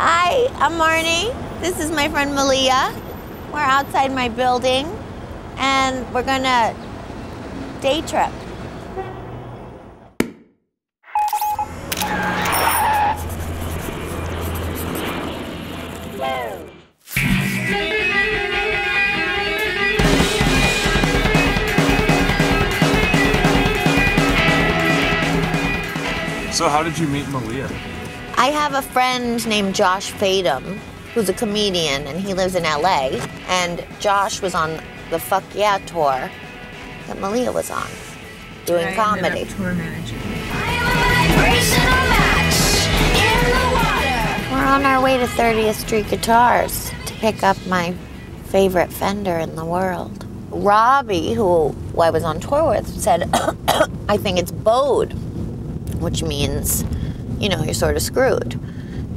Hi, I'm Marnie. This is my friend Malia. We're outside my building and we're gonna day trip. So how did you meet Malia? I have a friend named Josh Fadem, who's a comedian, and he lives in LA. And Josh was on the Fuck Yeah tour that Malia was on, doing comedy. Tour manager. We're on our way to 30th Street Guitars to pick up my favorite Fender in the world. Robbie, who I was on tour with, said, I think it's bowed, which means, you know, you're sort of screwed.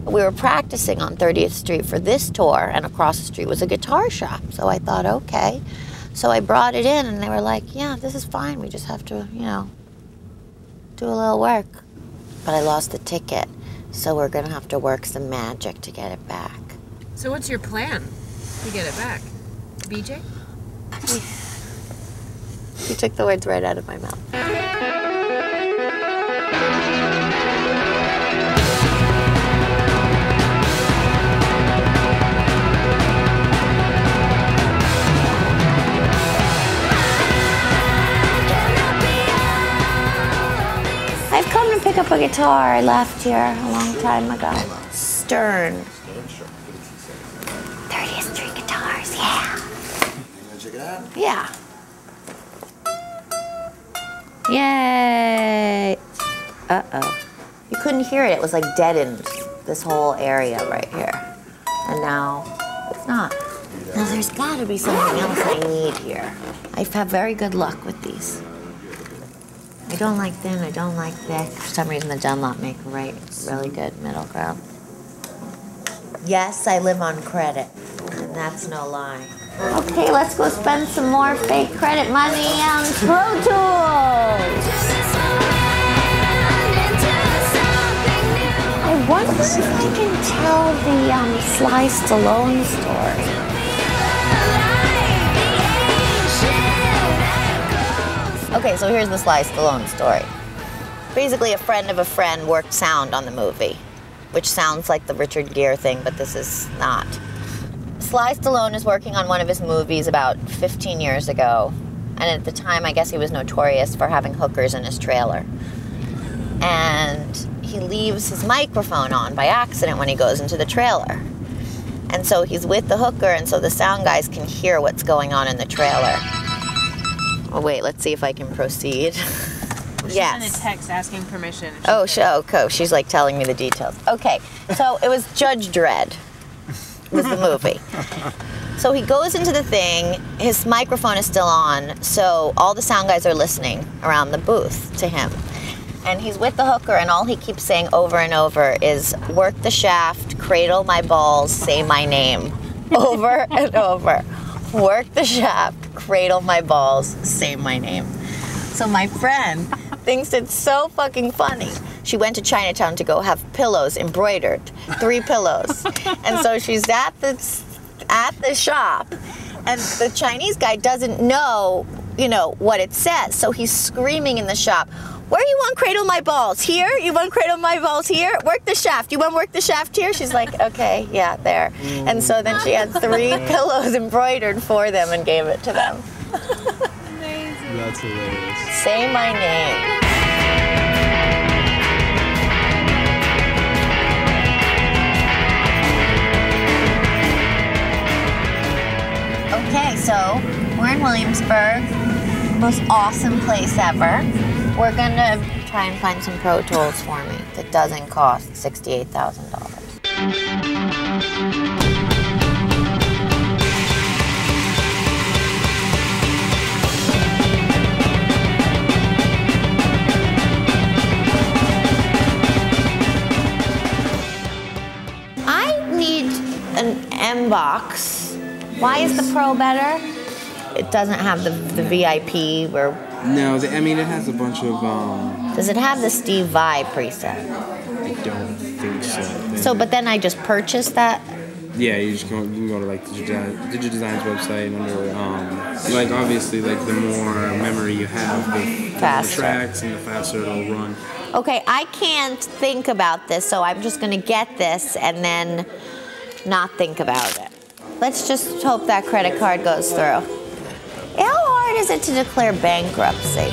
We were practicing on 30th Street for this tour, and across the street was a guitar shop. So I thought, okay. So I brought it in, and they were like, yeah, this is fine. We just have to, you know, do a little work. But I lost the ticket, so we're going to have to work some magic to get it back. So what's your plan to get it back? BJ? You took the words right out of my mouth. Pick up a guitar. I left here a long time ago. Stern. 30th Street Guitars, yeah. You gonna check it out? Yeah. Yay! Uh-oh. You couldn't hear it. It was like deadened, this whole area right here. And now it's not. Now there's gotta be something else I need here. I've had very good luck with these. I don't like thin, I don't like thick. For some reason, the Dunlop make really good middle ground. Yes, I live on credit, and that's no lie. Okay, let's go spend some more fake credit money on Pro Tools. I wonder if I can tell the Sly Stallone story. Okay, so here's the Sly Stallone story. Basically, a friend worked sound on the movie, which sounds like the Richard Gere thing, but this is not. Sly Stallone is working on one of his movies about 15 years ago, and at the time, I guess he was notorious for having hookers in his trailer. And he leaves his microphone on by accident when he goes into the trailer. And so he's with the hooker, and so the sound guys can hear what's going on in the trailer. Oh, wait, let's see if I can proceed. She sent a text asking permission. Oh, she's like telling me the details. Okay, so it was Judge Dredd was the movie. So he goes into the thing, his microphone is still on, so all the sound guys are listening around the booth to him. And he's with the hooker, and all he keeps saying over and over is, work the shaft, cradle my balls, say my name. Over and over. Work the shaft, cradle my balls, say my name. So my friend thinks it's so fucking funny. She went to Chinatown to go have pillows embroidered, 3 pillows. And so she's at the shop, and the Chinese guy doesn't know, you know, what it says. So he's screaming in the shop, where you want cradle my balls? Here? You want cradle my balls here? Work the shaft. You want work the shaft here? She's like, okay, yeah, there. Mm. And so then she had 3 pillows embroidered for them and gave it to them. Amazing. That's hilarious. Say my name. Okay, so we're in Williamsburg, most awesome place ever. We're gonna try and find some Pro Tools for me that doesn't cost $68,000. I need an M-Box. Why is the Pro better? It doesn't have the VIP where... No, I mean, it has a bunch of... Does it have the Steve Vai preset? I don't. think so. So, but then I just purchased that. Yeah, you can go to like DigiDesign's website and under like obviously like the more memory you have, the tracks and the faster it'll run. Okay, I can't think about this, so I'm just gonna get this and then not think about it. Let's just hope that credit card goes through. How hard is it to declare bankruptcy?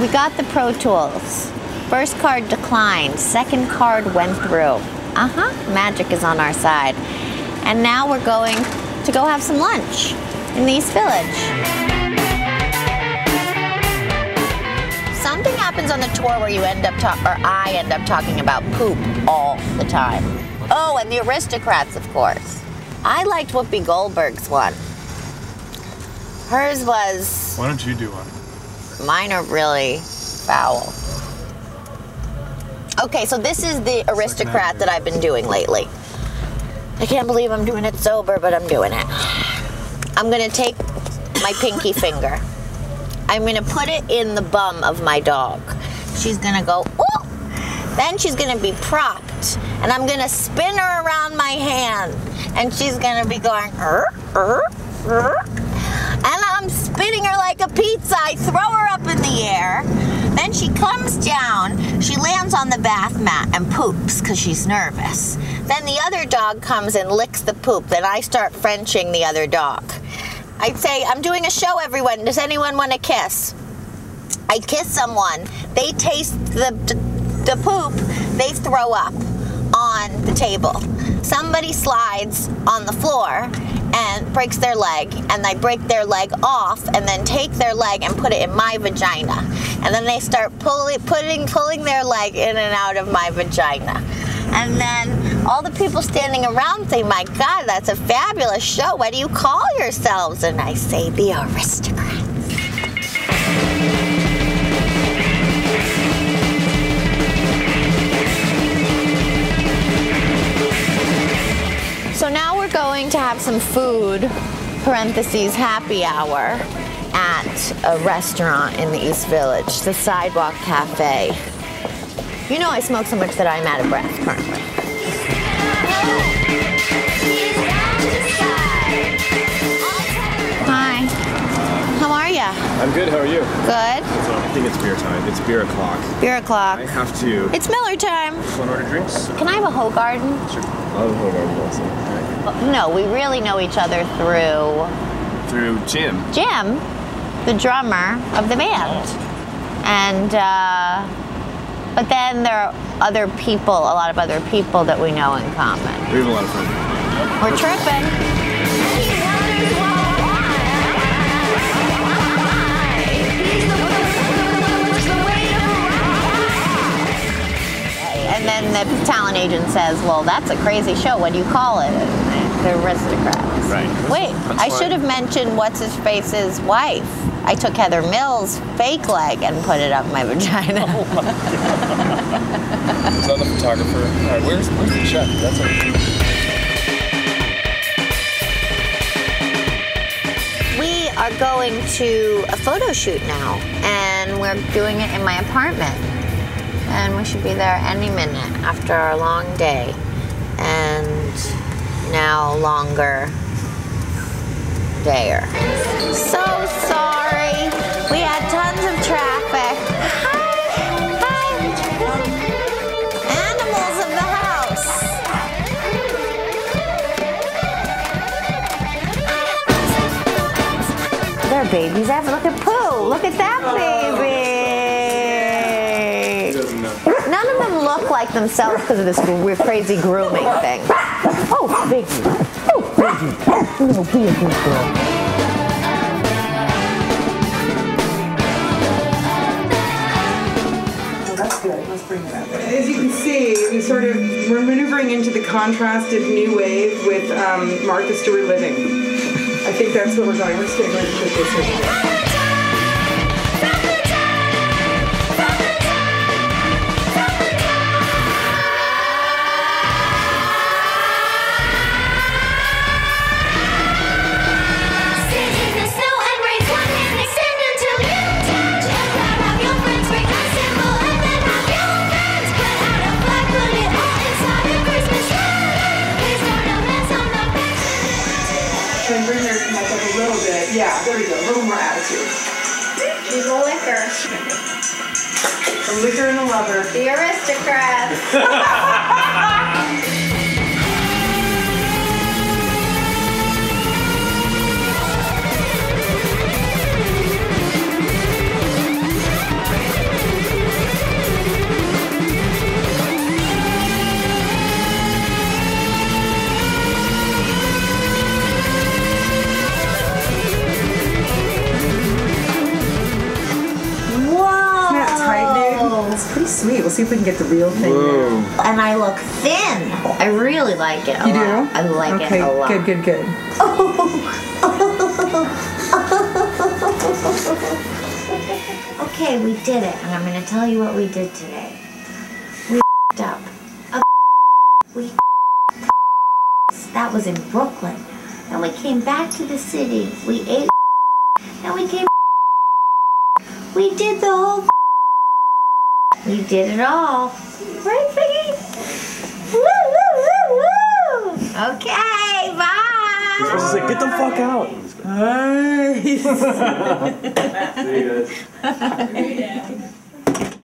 We got the Pro Tools. First card declined, second card went through. Magic is on our side. And now we're going to go have some lunch in the East Village. Something happens on the tour where you end up I end up talking about poop all the time. Oh, and the Aristocrats, of course. I liked Whoopi Goldberg's one. Hers was... Why don't you do one? Mine are really foul. Okay, so this is the Aristocrat that I've been doing lately. I can't believe I'm doing it sober, but I'm doing it. I'm gonna take my pinky finger. I'm gonna put it in the bum of my dog. She's gonna go, ooh! Then she's gonna be propped, and I'm gonna spin her around my hand, and she's gonna be going, and I'm spinning her like a pizza. I throw her up in the air. Then she comes down. She lands on the bath mat and poops because she's nervous. Then the other dog comes and licks the poop. Then I start Frenching the other dog. I'd say, I'm doing a show, everyone. Does anyone want a kiss? I kiss someone. They taste the poop. They throw up on the table. Somebody slides on the floor and breaks their leg, and I break their leg off and then take their leg and put it in my vagina. And then they start pulling their leg in and out of my vagina. And then all the people standing around think, my God, that's a fabulous show. What do you call yourselves? And I say, the Aristocrats. So now we're going to have some food, parentheses, happy hour, at a restaurant in the East Village, the Sidewalk Cafe. You know I smoke so much that I'm out of breath currently. Hi. How are ya? I'm good, how are you? Good. So I think it's beer time. It's beer o'clock. Beer o'clock. I have to. It's Miller time. Want to order drinks? Can I have a Hoe Garden? Sure. I'll have a Hoe Garden also. No, we really know each other through Jim. Jim, the drummer of the band. And, but then there are other people, a lot of other people that we know in common. We have a lot of friends. We're tripping. And then the talent agent says, well, that's a crazy show. What do you call it? The Aristocrats. Right. Wait, I should have mentioned What's-His-Face's wife. I took Heather Mills' fake leg and put it up my vagina. Oh my God. Is that the photographer? All right, where's the chef? That's it. We are going to a photo shoot now, and we're doing it in my apartment. And we should be there any minute after our long day. And now longer dayer. So sorry. We had tons of traffic. Hi. Animals in the house. There are babies. Look at Pooh. Look at that baby. None of them look like themselves because of this crazy grooming thing. Oh, baby. Oh, baby. You're going to be a good girl. Oh, that's good. Let's bring it up. As you can see, we're maneuvering into the contrasted new wave with Martha Stewart Living. I think that's what we're going. We're staying right with this. A liquor and a lover. The Aristocrats. Sweet. We'll see if we can get the real thing. Whoa. And I look thin. I really like it. You do? I like it a lot. Good, good, good. Oh. Okay, we did it, and I'm going to tell you what we did today. We f***ed up. We f***ed up. That was in Brooklyn. Then we came back to the city. We ate. Then we came. We did the whole. You did it all. Right, Piggy? Woo, woo, woo, woo! Okay, bye! You're supposed to say, get the fuck out! Nice! See you guys.